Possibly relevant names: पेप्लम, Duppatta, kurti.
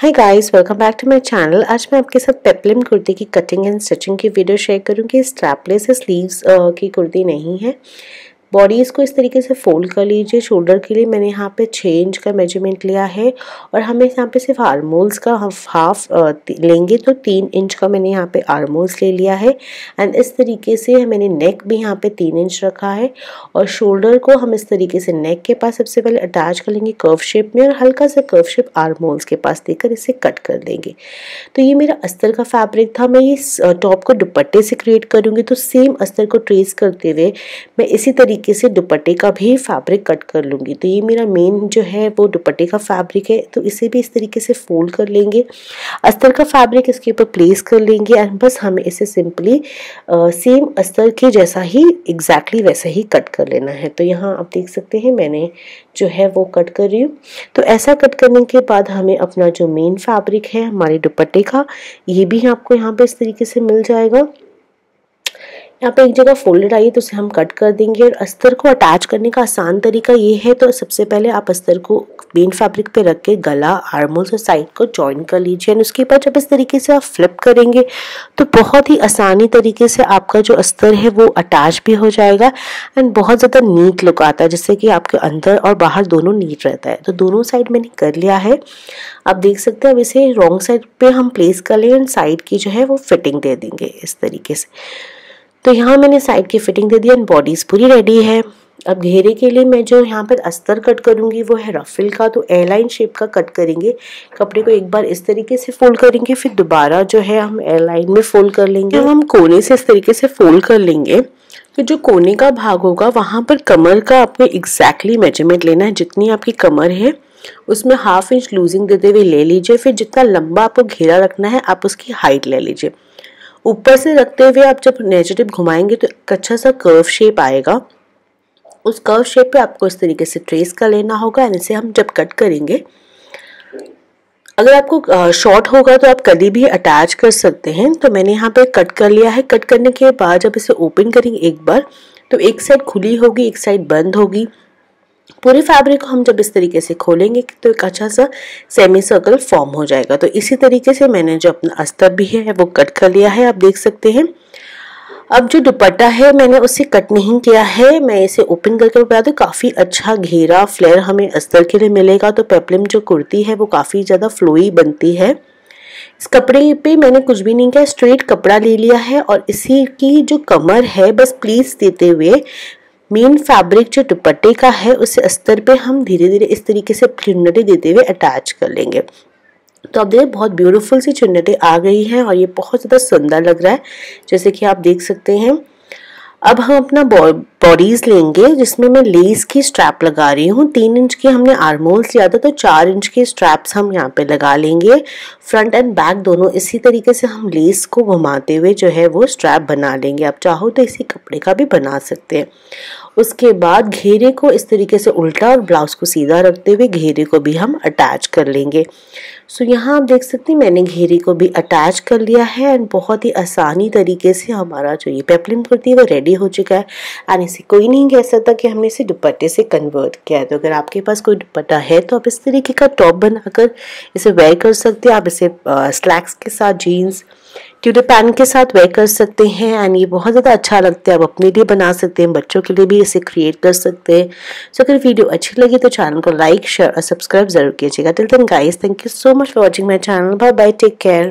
Hi guys, welcome back to my channel. आज मैं आपके साथ पेप्लम कुर्ती की कटिंग एंड स्टिचिंग की वीडियो शेयर करूँगी। स्ट्रैपलेस स्लीव्स की कुर्ती नहीं है। बॉडी इसको इस तरीके से फोल्ड कर लीजिए। शोल्डर के लिए मैंने यहाँ पे 6 इंच का मेजरमेंट लिया है और हमें यहाँ पे सिर्फ आर्म होल्स का हाफ लेंगे तो 3 इंच का मैंने यहाँ पे आर्म होल्स ले लिया है। एंड इस तरीके से मैंने नेक भी यहाँ पे 3 इंच रखा है और शोल्डर को हम इस तरीके से नेक के पास सबसे पहले अटैच कर लेंगे कर्व शेप में और हल्का सा कर्व शेप आर्म होल्स के पास देकर इसे कट कर देंगे। तो ये मेरा अस्तर का फैब्रिक था। मैं इस टॉप को दुपट्टे से क्रिएट करूँगी तो सेम अस्तर को ट्रेस करते हुए मैं इसी तरीके से दुपट्टे का भी फैब्रिक कट कर लूँगी। तो ये मेरा मेन जो है वो दुपट्टे का फैब्रिक है। तो इसे भी इस तरीके से फोल्ड कर लेंगे, अस्तर का फैब्रिक इसके ऊपर प्लेस कर लेंगे और बस हमें इसे सिंपली सेम अस्तर के जैसा ही एग्जैक्टली वैसा ही कट कर लेना है। तो यहाँ आप देख सकते हैं मैंने जो है वो कट कर रही हूँ। तो ऐसा कट करने के बाद हमें अपना जो मेन फैब्रिक है हमारे दुपट्टे का, ये भी आपको यहाँ पर इस तरीके से मिल जाएगा। यहाँ पे एक जगह फोल्डेड आई तो उसे हम कट कर देंगे। और अस्तर को अटैच करने का आसान तरीका ये है, तो सबसे पहले आप अस्तर को मेन फैब्रिक पे रख के गला, आर्म होल्स और साइड को जॉइन कर लीजिए। और उसके बाद जब इस तरीके से आप फ्लिप करेंगे तो बहुत ही आसानी तरीके से आपका जो अस्तर है वो अटैच भी हो जाएगा एंड बहुत ज़्यादा नीट लुक आता है, जिससे कि आपके अंदर और बाहर दोनों नीट रहता है। तो दोनों साइड मैंने कर लिया है, आप देख सकते हैं। अब इसे रॉन्ग साइड पर हम प्लेस कर लें एंड साइड की जो है वो फिटिंग दे देंगे इस तरीके से। तो यहाँ मैंने साइड की फिटिंग दे दी एंड बॉडीज पूरी रेडी है। अब घेरे के लिए मैं जो यहाँ पर अस्तर कट करूँगी वो है रफिल का। तो ए लाइन शेप का कट करेंगे। कपड़े को एक बार इस तरीके से फोल्ड करेंगे, फिर दोबारा जो है हम ए लाइन में फोल्ड कर लेंगे। तो हम कोने से इस तरीके से फोल्ड कर लेंगे। तो जो कोने का भाग होगा वहाँ पर कमर का आपको एग्जैक्टली मेजरमेंट लेना है। जितनी आपकी कमर है उसमें 1/2 इंच लूजिंग देते हुए ले लीजिए। फिर जितना लंबा आपको घेरा रखना है आप उसकी हाइट ले लीजिए। ऊपर से रखते हुए आप जब नेगेटिव घुमाएंगे तो एक अच्छा सा कर्व शेप आएगा। उस कर्व शेप पे आपको इस तरीके से ट्रेस कर लेना होगा एंड इसे हम जब कट करेंगे, अगर आपको शॉर्ट होगा तो आप कभी भी अटैच कर सकते हैं। तो मैंने यहाँ पे कट कर लिया है। कट करने के बाद जब इसे ओपन करेंगे एक बार तो एक साइड खुली होगी, एक साइड बंद होगी। पूरे फैब्रिक को हम जब इस तरीके से खोलेंगे तो एक अच्छा सा सेमी सर्कल फॉर्म हो जाएगा। तो इसी तरीके से मैंने जो अपना अस्तर भी है वो कट कर लिया है, आप देख सकते हैं। अब जो दुपट्टा है मैंने उसे कट नहीं किया है, मैं इसे ओपन करके बता दूँ। काफ़ी अच्छा घेरा फ्लेयर हमें अस्तर के लिए मिलेगा। तो पेप्लम जो कुर्ती है वो काफ़ी ज़्यादा फ्लोई बनती है। इस कपड़े पे मैंने कुछ भी नहीं किया, स्ट्रेट कपड़ा ले लिया है और इसी की जो कमर है बस प्लीस देते हुए मेन फैब्रिक जो दुपट्टे का है उसे अस्तर पे हम धीरे धीरे इस तरीके से चुन्नटे देते हुए अटैच कर लेंगे। तो आप देखिए बहुत ब्यूटीफुल सी चुन्नटे आ गई हैं और ये बहुत ज़्यादा सुंदर लग रहा है, जैसे कि आप देख सकते हैं। अब हम अपना बॉडीज लेंगे जिसमें मैं लेस की स्ट्रैप लगा रही हूँ। 3 इंच की हमने आर्मोल्स लिया था तो 4 इंच की स्ट्रैप्स हम यहाँ पे लगा लेंगे, फ्रंट एंड बैक दोनों। इसी तरीके से हम लेस को घुमाते हुए जो है वो स्ट्रैप बना लेंगे। आप चाहो तो इसी कपड़े का भी बना सकते हैं। उसके बाद घेरे को इस तरीके से उल्टा और ब्लाउज को सीधा रखते हुए घेरे को भी हम अटैच कर लेंगे। सो यहाँ आप देख सकते हैं मैंने घेरे को भी अटैच कर लिया है एंड बहुत ही आसानी तरीके से हमारा जो ये पेप्लम कुर्ती है वो रेडी हो चुका है। एंड इसे कोई नहीं कह सकता कि हमने इसे दुपट्टे से कन्वर्ट किया है। तो अगर आपके पास कोई दुपट्टा है तो आप इस तरीके का टॉप बनाकर इसे वेयर कर सकते हैं। आप इसे स्लैक्स के साथ, जीन्स, ट्यूडर पैंट के साथ वेयर कर सकते हैं एंड ये बहुत ज़्यादा अच्छा लगता है। आप अपने लिए बना सकते हैं, बच्चों के लिए भी इसे क्रिएट कर सकते हैं। सो अगर वीडियो अच्छी लगी तो चैनल को लाइक, शेयर और सब्सक्राइब जरूर कीजिएगा। Till then guys, thank you so much for watching my channel. Bye bye, take care.